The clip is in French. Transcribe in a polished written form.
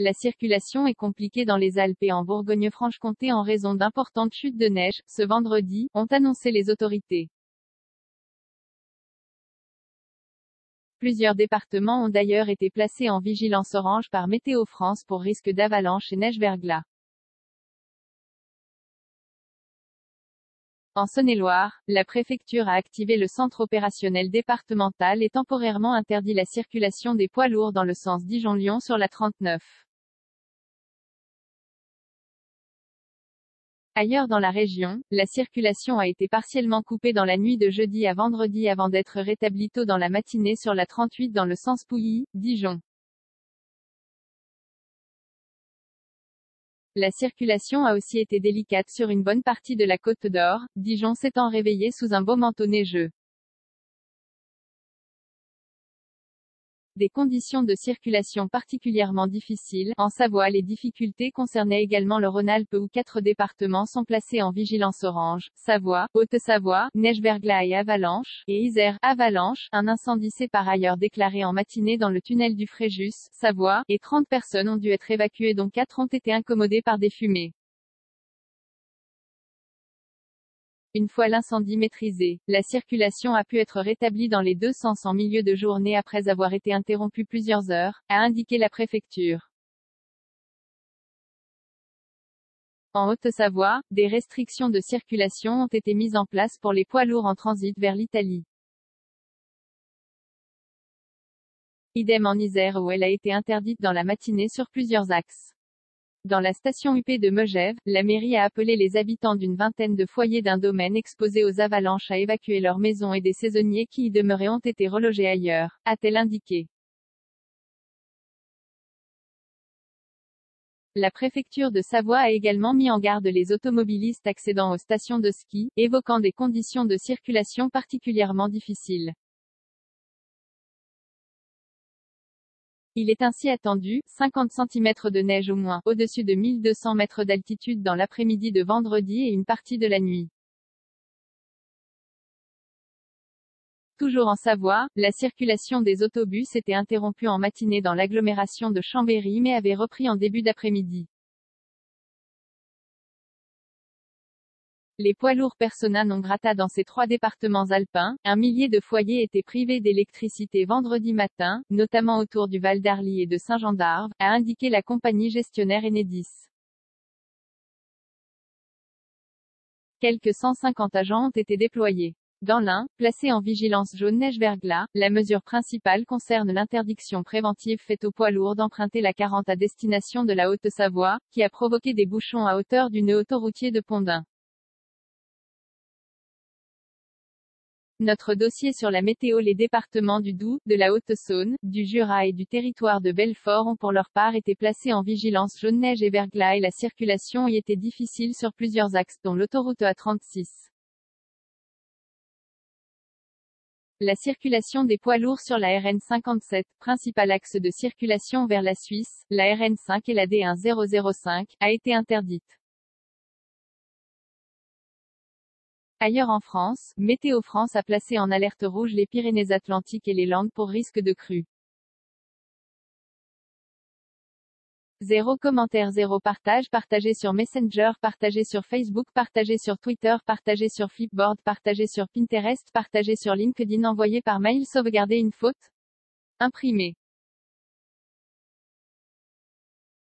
La circulation est compliquée dans les Alpes et en Bourgogne-Franche-Comté en raison d'importantes chutes de neige, ce vendredi, ont annoncé les autorités. Plusieurs départements ont d'ailleurs été placés en vigilance orange par Météo France pour risque d'avalanche et neige-verglas. En Saône-et-Loire, la préfecture a activé le centre opérationnel départemental et temporairement interdit la circulation des poids lourds dans le sens Dijon-Lyon sur la A39. Ailleurs dans la région, la circulation a été partiellement coupée dans la nuit de jeudi à vendredi avant d'être rétablie tôt dans la matinée sur la A38 dans le sens Pouilly, Dijon. La circulation a aussi été délicate sur une bonne partie de la Côte d'Or, Dijon s'étant réveillé sous un beau manteau neigeux. Des conditions de circulation particulièrement difficiles. En Savoie, les difficultés concernaient également le Rhône-Alpes où 4 départements sont placés en vigilance orange, Savoie, Haute-Savoie, neige-verglas et avalanche, et Isère, avalanche. Un incendie s'est par ailleurs déclaré en matinée dans le tunnel du Fréjus, Savoie, et 30 personnes ont dû être évacuées dont 4 ont été incommodées par des fumées. Une fois l'incendie maîtrisé, la circulation a pu être rétablie dans les deux sens en milieu de journée après avoir été interrompue plusieurs heures, a indiqué la préfecture. En Haute-Savoie, des restrictions de circulation ont été mises en place pour les poids lourds en transit vers l'Italie. Idem en Isère où elle a été interdite dans la matinée sur plusieurs axes. Dans la station UP de Megève, la mairie a appelé les habitants d'une vingtaine de foyers d'un domaine exposé aux avalanches à évacuer leurs maisons et des saisonniers qui y demeuraient ont été relogés ailleurs, a-t-elle indiqué. La préfecture de Savoie a également mis en garde les automobilistes accédant aux stations de ski, évoquant des conditions de circulation particulièrement difficiles. Il est ainsi attendu, 50 cm de neige au moins, au-dessus de 1200 mètres d'altitude dans l'après-midi de vendredi et une partie de la nuit. Toujours en Savoie, la circulation des autobus était interrompue en matinée dans l'agglomération de Chambéry mais avait repris en début d'après-midi. Les poids lourds persona non grata dans ces 3 départements alpins, un millier de foyers étaient privés d'électricité vendredi matin, notamment autour du Val d'Arly et de Saint-Jean-d'Arves, a indiqué la compagnie gestionnaire Enedis. Quelques 150 agents ont été déployés. Dans l'Ain, placé en vigilance jaune neige-verglas, la mesure principale concerne l'interdiction préventive faite aux poids lourds d'emprunter la A40 à destination de la Haute-Savoie, qui a provoqué des bouchons à hauteur du nœud autoroutier de Pont-d'Ain. Notre dossier sur la météo. Les départements du Doubs, de la Haute-Saône, du Jura et du territoire de Belfort ont pour leur part été placés en vigilance jaune neige et verglas et la circulation y était difficile sur plusieurs axes dont l'autoroute A36. La circulation des poids lourds sur la RN57, principal axe de circulation vers la Suisse, la RN5 et la D1005, a été interdite. Ailleurs en France, Météo France a placé en alerte rouge les Pyrénées-Atlantiques et les Landes pour risque de crue. 0 commentaire, 0 partage, partagé sur Messenger, partagé sur Facebook, partagé sur Twitter, partagé sur Flipboard, partagé sur Pinterest, partagé sur LinkedIn, envoyé par mail, sauvegarder une faute imprimée.